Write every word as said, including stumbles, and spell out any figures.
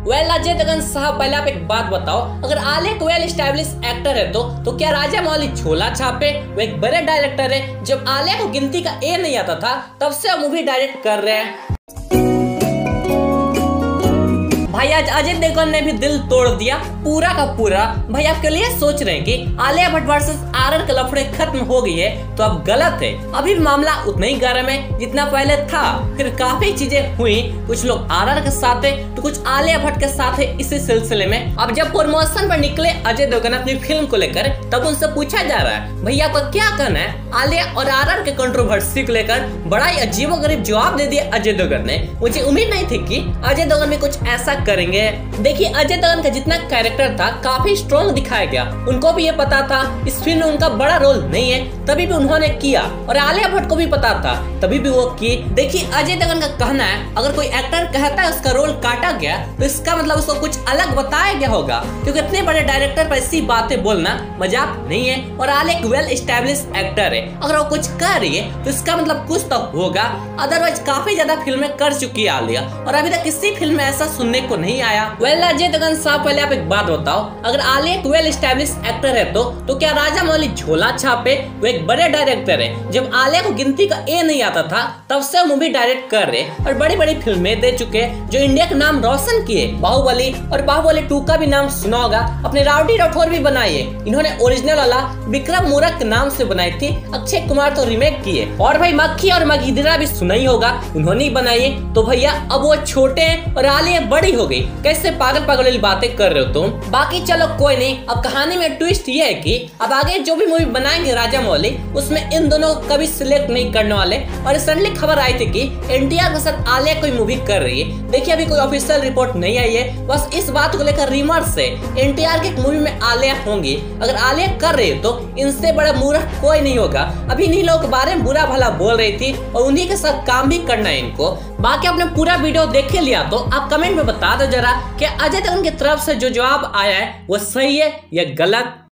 Well Ajay Devgan साहब, पहले आप एक बात बताओ, अगर आलिया एक वेल एस्टैब्लिश एक्टर है तो तो क्या राजामौली छोला छापे? वो एक बड़े डायरेक्टर है। जब आलिया को गिनती का ए नहीं आता था तब से वो मूवी डायरेक्ट कर रहे हैं। भाई आज अजय देवगन ने भी दिल तोड़ दिया पूरा का पूरा। भाई आपके लिए सोच रहे हैं कि Alia Bhatt versus R R लफड़े खत्म हो गई है तो अब गलत है। अभी मामला उतना ही गर्म है जितना पहले था। फिर काफी चीजें हुई, कुछ लोग आर आर के साथ है तो कुछ आलिया भट्ट के साथ है। इसी सिलसिले में अब जब प्रमोशन पर निकले अजय देवगन अपनी फिल्म को लेकर तब उनसे पूछा जा रहा है, भैया आपका क्या कहना है आलिया और आर आर के कंट्रोवर्सी को लेकर? बड़ा ही अजीबोगरीब जवाब दे दिया अजय देवगन ने। मुझे उम्मीद नहीं थी कि अजय देवगन में कुछ ऐसा करेंगे। देखिए अजय देवगन का जितना कैरेक्टर था काफी स्ट्रॉन्ग दिखाया गया। उनको भी ये पता था इस फिल्म में उनका बड़ा रोल नहीं है, तभी भी उन्होंने किया। और आलिया भट्ट को भी पता था तभी भी वो की। देखिए अजय देवगन का कहना है अगर कोई एक्टर कहता है उसका रोल काटा गया तो इसका मतलब उसको कुछ अलग बताया गया होगा, क्योंकि इतने बड़े डायरेक्टर पर ऐसी बातें बोलना मजाक नहीं है। और आलिया एक वेल एस्टैब्लिश एक्टर है, अगर वो कुछ कह रही है तो इसका मतलब कुछ तो होगा। अदरवाइज काफी ज्यादा फिल्में कर चुकी है आलिया और अभी तक किसी फिल्म में ऐसा सुनने को नहीं आया। वेल अजय देवगन साहब, पहले आप एक बात बताओ, अगर आलिया एक वेल एस्टैब्लिश एक्टर है तो तो क्या राजामौली झोला छापे? वो एक बड़े डायरेक्टर है। जब आलिया को गिनती का ए नहीं आता था तब से मूवी डायरेक्ट कर रहे और बड़ी बड़ी फिल्में दे चुके जो इंडिया का नाम रोशन किए। बाहुबली और बाहुबली टू का भी नाम सुना होगा। अपने राउडी राठौर भी बनाई है। इन्होंने ओरिजिनल वाला विक्रम मोरक के नाम से बनाई थी। अक्षय कुमार तो रीमेक किए। और भाई मक्खी और मगधीरा भी सुना ही होगा, उन्होंने बनाई है। तो भैया अब वो छोटे है और आलिया बड़ी हो गई, कैसे पागल पागल वाली बातें कर रहे हो तुम? बाकी चलो कोई नहीं, अब कहानी में ट्विस्ट ये है कि अब आगे जो भी मूवी बनाएंगे राजामौली उसमें इन दोनों को कभी सिलेक्ट नहीं करने वाले। और रिसेंटली खबर आई थी कि एन टी आर के साथ आलिया कोई मूवी कर रही है। देखिए अभी कोई ऑफिशियल रिपोर्ट नहीं आई है, बस इस बात को लेकर रिमर्स है एन टी आर की एक मूवी में आलिया होंगी। अगर आलिया कर रही है तो इनसे बड़ा मूर्ख कोई नहीं होगा। अभी इन्हीं लोगों के बारे में बुरा भला बोल रही थी और उन्हीं के साथ काम भी करना है इनको। बाकी आपने पूरा वीडियो देख लिया तो आप कमेंट में बता दो जरा कि अजय देवगन की तरफ से जो जवाब आया है वो सही है या गलत।